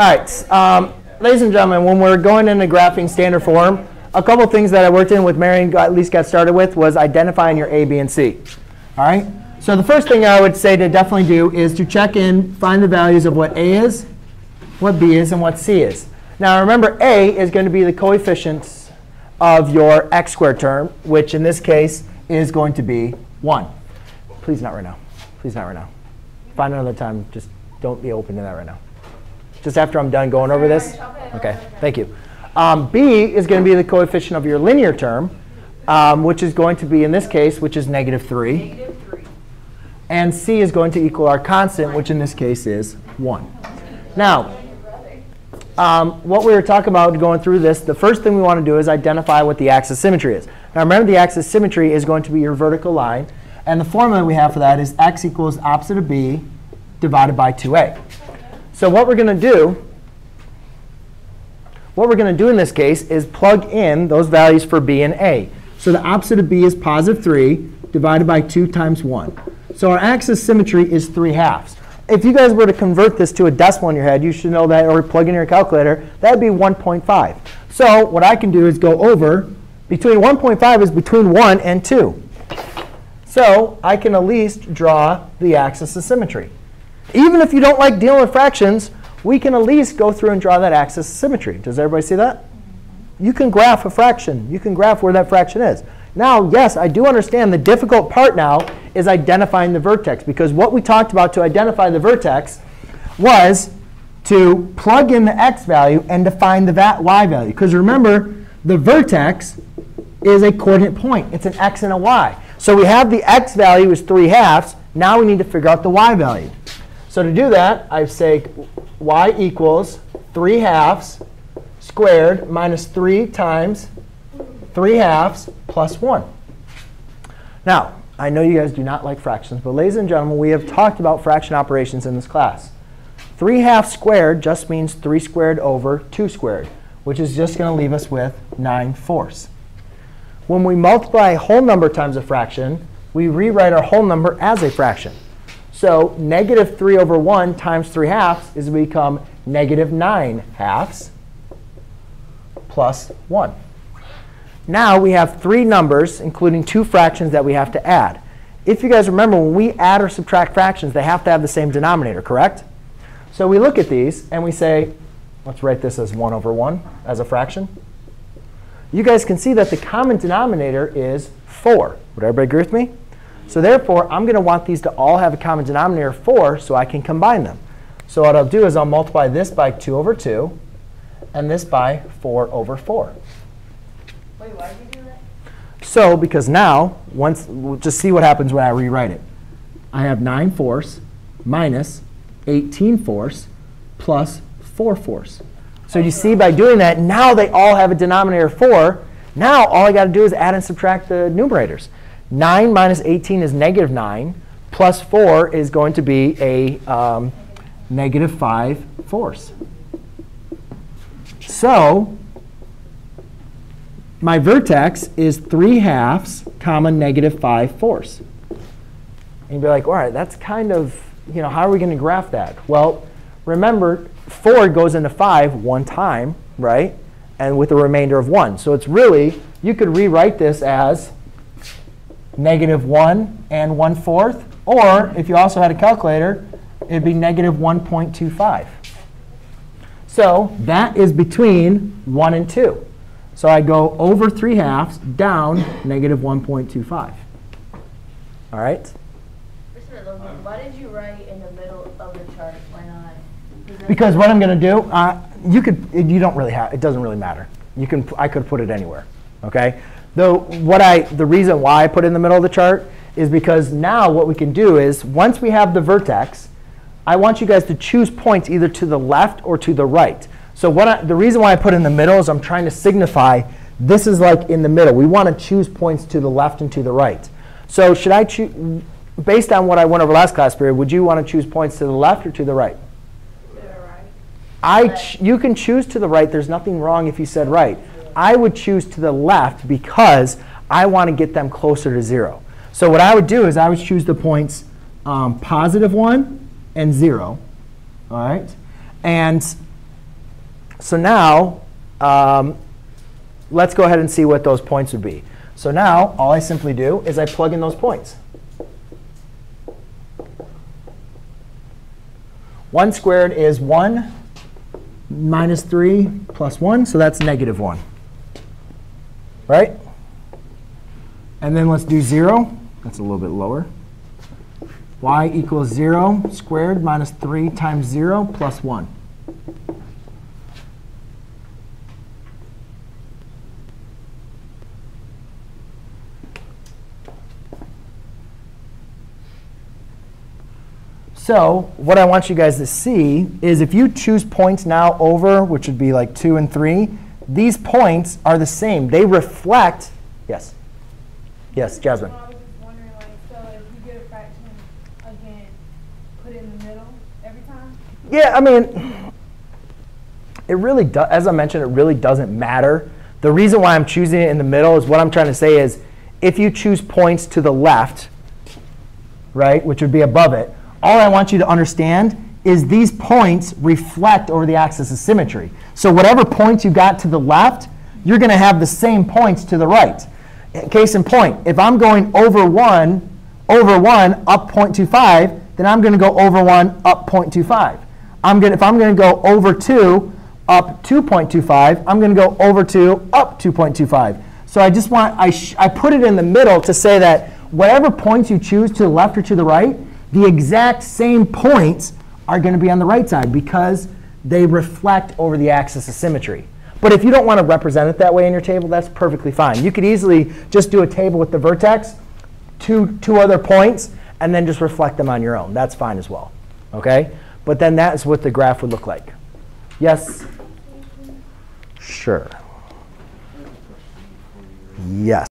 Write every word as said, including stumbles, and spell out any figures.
All right, um, ladies and gentlemen, when we're going into graphing standard form, a couple things that I worked in with Marion, at least got started with, was identifying your A, B, and C. All right? So the first thing I would say to definitely do is to check in, find the values of what A is, what B is, and what C is. Now remember, A is going to be the coefficients of your x squared term, which in this case is going to be one. Please not right now. Please not right now. Find another time. Just don't be open to that right now. Just after I'm done going over this? OK, thank you. Um, B is going to be the coefficient of your linear term, um, which is going to be, in this case, which is negative three. And C is going to equal our constant, which in this case is one. Now, um, what we were talking about going through this, the first thing we want to do is identify what the axis symmetry is. Now, remember, the axis symmetry is going to be your vertical line. And the formula we have for that is x equals opposite of b divided by two a. So what we're going to do, what we're going to do in this case is plug in those values for b and a. So the opposite of b is positive three divided by two times one. So our axis symmetry is three halves. If you guys were to convert this to a decimal in your head, you should know that, or plug in your calculator, that would be one point five. So what I can do is go over. Between one point five is between one and two. So I can at least draw the axis of symmetry. Even if you don't like dealing with fractions, we can at least go through and draw that axis of symmetry. Does everybody see that? You can graph a fraction. You can graph where that fraction is. Now, yes, I do understand the difficult part now is identifying the vertex. Because what we talked about to identify the vertex was to plug in the x value and define the y value. Because remember, the vertex is a coordinate point. It's an x and a y. So we have the x value is three halves. Now we need to figure out the y value. So to do that, I say y equals three halves squared minus three times three halves plus one. Now, I know you guys do not like fractions, but ladies and gentlemen, we have talked about fraction operations in this class. three halves squared just means three squared over two squared, which is just going to leave us with nine fourths. When we multiply a whole number times a fraction, we rewrite our whole number as a fraction. So negative three over one times three halves is going to become negative nine halves plus one. Now we have three numbers, including two fractions, that we have to add. If you guys remember, when we add or subtract fractions, they have to have the same denominator, correct? So we look at these, and we say, let's write this as one over one as a fraction. You guys can see that the common denominator is four. Would everybody agree with me? So therefore, I'm going to want these to all have a common denominator of four so I can combine them. So what I'll do is I'll multiply this by two over two and this by four over four. Wait, why did you do that? So because now, once we'll just see what happens when I rewrite it. I have nine fourths minus eighteen fourths plus four fourths. So you see, by doing that, now they all have a denominator of four. Now all I got to do is add and subtract the numerators. nine minus eighteen is negative nine. Plus four is going to be a um, negative five fourths. So my vertex is three halves comma negative five fourths. And you'd be like, all right, that's kind of, you know, how are we going to graph that? Well, remember, four goes into five one time, right? And with a remainder of one. So it's really, you could rewrite this as negative one and one fourth. Or if you also had a calculator, it would be negative one point two five. So that is between one and two. So I go over three halves down negative one point two five. All right? Why did you write in the middle of the chart? Why not? Because what I'm going to do, uh, you could, you don't really have, it doesn't really matter. You can, I could put it anywhere, okay? Though what I, the reason why I put it in the middle of the chart is because now what we can do is once we have the vertex, I want you guys to choose points either to the left or to the right. So what I, the reason why I put it in the middle is I'm trying to signify this is like in the middle. We want to choose points to the left and to the right. So should I choose, based on what I went over last class period, would you want to choose points to the left or to the right? I ch you can choose to the right. There's nothing wrong if you said right. I would choose to the left because I want to get them closer to zero. So what I would do is I would choose the points um, positive one and zero. All right? And So now, um, let's go ahead and see what those points would be. So now, all I simply do is I plug in those points. one squared is one minus three plus one, so that's negative one. Right? And then let's do zero. That's a little bit lower. Y equals zero squared minus three times zero plus one. So what I want you guys to see is if you choose points now over, which would be like two and three, these points are the same. They reflect. Yes? Yes, Jasmine. Yeah, I mean, it really does, as I mentioned, it really doesn't matter. The reason why I'm choosing it in the middle is what I'm trying to say is if you choose points to the left, right, which would be above it, all I want you to understand is these points reflect over the axis of symmetry. So whatever points you got to the left, you're going to have the same points to the right. Case in point, if I'm going over one, over one, up zero point two five, then I'm going to go over one, up zero point two five. I'm gonna, if I'm going to go over two, up two point two five, I'm going to go over two, up two point two five. So I just want, I, sh I put it in the middle to say that whatever points you choose to the left or to the right, the exact same points are going to be on the right side because they reflect over the axis of symmetry. But if you don't want to represent it that way in your table, that's perfectly fine. You could easily just do a table with the vertex, two, two other points, and then just reflect them on your own. That's fine as well. Okay? But then that is what the graph would look like. Yes? Sure. Yes.